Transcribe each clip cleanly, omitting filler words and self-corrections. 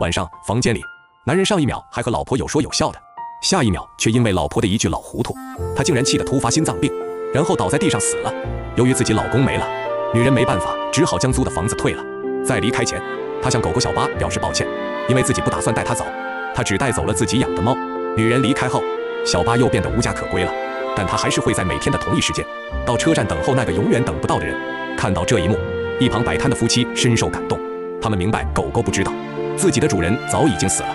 晚上房间里，男人上一秒还和老婆有说有笑的，下一秒却因为老婆的一句老糊涂，他竟然气得突发心脏病，然后倒在地上死了。由于自己老公没了，女人没办法，只好将租的房子退了。在离开前，她向狗狗小巴表示抱歉，因为自己不打算带它走，她只带走了自己养的猫。女人离开后，小巴又变得无家可归了，但她还是会在每天的同一时间到车站等候那个永远等不到的人。看到这一幕，一旁摆摊的夫妻深受感动，他们明白狗狗不知道自己的主人早已经死了，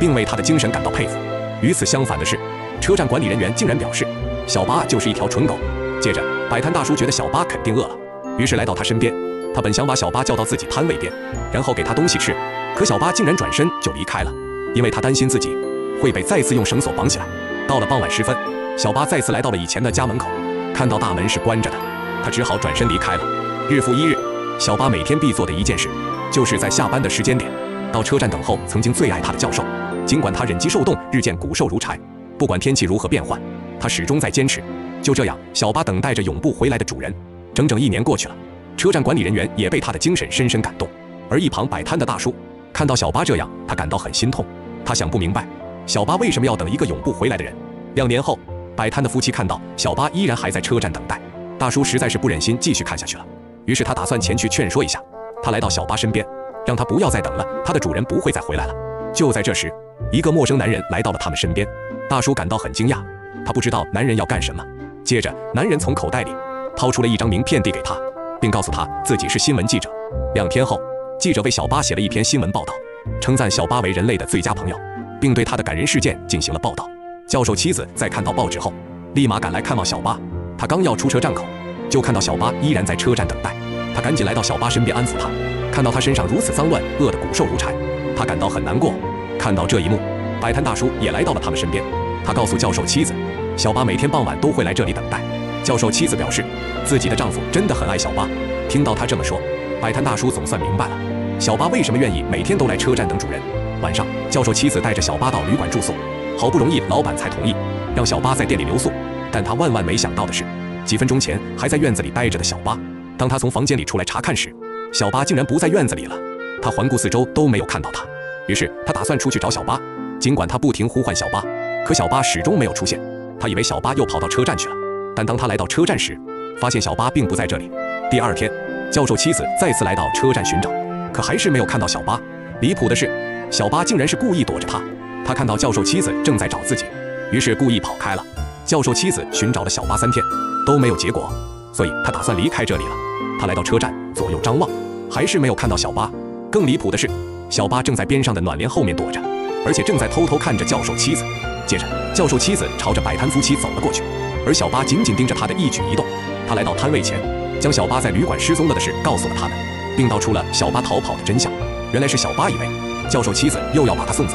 并为他的精神感到佩服。与此相反的是，车站管理人员竟然表示小巴就是一条蠢狗。接着，摆摊大叔觉得小巴肯定饿了，于是来到他身边。他本想把小巴叫到自己摊位边，然后给他东西吃，可小巴竟然转身就离开了，因为他担心自己会被再次用绳索绑起来。到了傍晚时分，小巴再次来到了以前的家门口，看到大门是关着的，他只好转身离开了。日复一日，小巴每天必做的一件事，就是在下班的时间点到车站等候曾经最爱他的教授。尽管他忍饥受冻，日渐骨瘦如柴，不管天气如何变换，他始终在坚持。就这样，小巴等待着永不回来的主人。整整1年过去了，车站管理人员也被他的精神深深感动。而一旁摆摊的大叔看到小巴这样，他感到很心痛。他想不明白，小巴为什么要等一个永不回来的人。2年后，摆摊的夫妻看到小巴依然还在车站等待，大叔实在是不忍心继续看下去了，于是他打算前去劝说一下。他来到小巴身边，让他不要再等了，他的主人不会再回来了。就在这时，一个陌生男人来到了他们身边，大叔感到很惊讶，他不知道男人要干什么。接着，男人从口袋里掏出了一张名片递给他，并告诉他自己是新闻记者。2天后，记者为小巴写了一篇新闻报道，称赞小巴为人类的最佳朋友，并对他的感人事件进行了报道。教授妻子在看到报纸后，立马赶来看望小巴。他刚要出车站口，就看到小巴依然在车站等待。他赶紧来到小巴身边安抚他，看到他身上如此脏乱，饿得骨瘦如柴，他感到很难过。看到这一幕，摆摊大叔也来到了他们身边。他告诉教授妻子，小巴每天傍晚都会来这里等待。教授妻子表示，自己的丈夫真的很爱小巴。听到他这么说，摆摊大叔总算明白了小巴为什么愿意每天都来车站等主人。晚上，教授妻子带着小巴到旅馆住宿，好不容易老板才同意让小巴在店里留宿。但他万万没想到的是，几分钟前还在院子里待着的小巴，当他从房间里出来查看时，小巴竟然不在院子里了。他环顾四周都没有看到他，于是他打算出去找小巴。尽管他不停呼唤小巴，可小巴始终没有出现。他以为小巴又跑到车站去了，但当他来到车站时，发现小巴并不在这里。第2天，教授妻子再次来到车站寻找，可还是没有看到小巴。离谱的是，小巴竟然是故意躲着他。他看到教授妻子正在找自己，于是故意跑开了。教授妻子寻找了小巴3天都没有结果，所以他打算离开这里了。他来到车站，左右张望，还是没有看到小巴。更离谱的是，小巴正在边上的暖帘后面躲着，而且正在偷偷看着教授妻子。接着，教授妻子朝着摆摊夫妻走了过去，而小巴紧紧盯着他的一举一动。他来到摊位前，将小巴在旅馆失踪了的事告诉了他们，并道出了小巴逃跑的真相。原来是小巴以为教授妻子又要把他送走，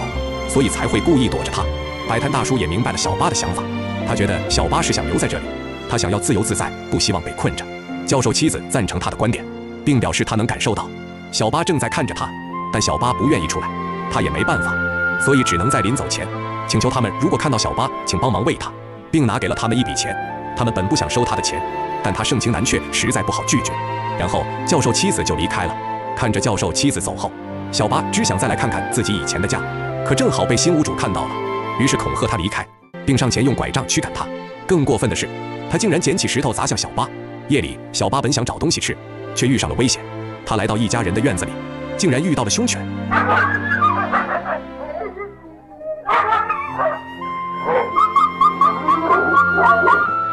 所以才会故意躲着他。摆摊大叔也明白了小巴的想法，他觉得小巴是想留在这里，他想要自由自在，不希望被困着。教授妻子赞成他的观点，并表示他能感受到小巴正在看着他，但小巴不愿意出来，他也没办法，所以只能在临走前请求他们，如果看到小巴，请帮忙喂他，并拿给了他们一笔钱。他们本不想收他的钱，但他盛情难却，实在不好拒绝。然后教授妻子就离开了。看着教授妻子走后，小巴只想再来看看自己以前的家，可正好被新屋主看到了，于是恐吓他离开，并上前用拐杖驱赶他。更过分的是，他竟然捡起石头砸向小巴。夜里，小巴本想找东西吃，却遇上了危险。他来到一家人的院子里，竟然遇到了凶犬。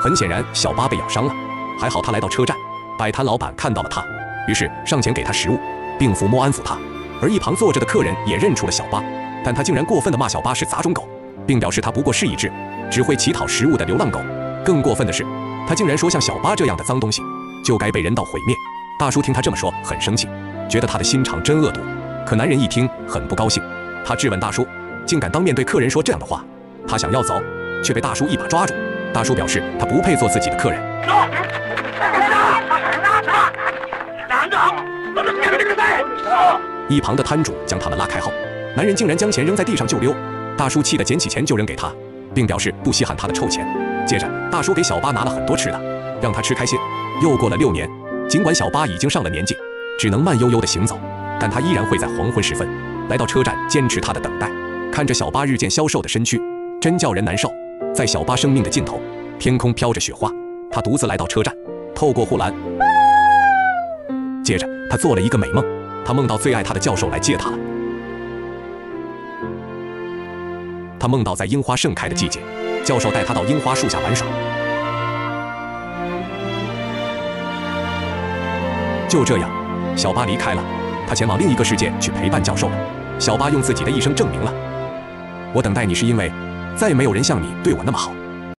很显然，小巴被咬伤了。还好他来到车站，摆摊老板看到了他，于是上前给他食物，并抚摸安抚他。而一旁坐着的客人也认出了小巴，但他竟然过分地骂小巴是杂种狗，并表示他不过是一只只会乞讨食物的流浪狗。更过分的是，他竟然说像小巴这样的脏东西就该被人道毁灭。大叔听他这么说很生气，觉得他的心肠真恶毒。可男人一听很不高兴，他质问大叔竟敢当面对客人说这样的话。他想要走，却被大叔一把抓住。大叔表示他不配做自己的客人。一旁的摊主将他们拉开后，男人竟然将钱扔在地上就溜。大叔气得捡起钱就扔给他，并表示不稀罕他的臭钱。接着，大叔给小巴拿了很多吃的，让他吃开心。又过了6年，尽管小巴已经上了年纪，只能慢悠悠地行走，但他依然会在黄昏时分来到车站，坚持他的等待，看着小巴日渐消瘦的身躯，真叫人难受。在小巴生命的尽头，天空飘着雪花，他独自来到车站，透过护栏。接着，他做了一个美梦，他梦到最爱他的教授来接他了。他梦到在樱花盛开的季节，教授带他到樱花树下玩耍。 就这样，小巴离开了，他前往另一个世界去陪伴教授了。小巴用自己的一生证明了，我等待你是因为，再也没有人像你对我那么好。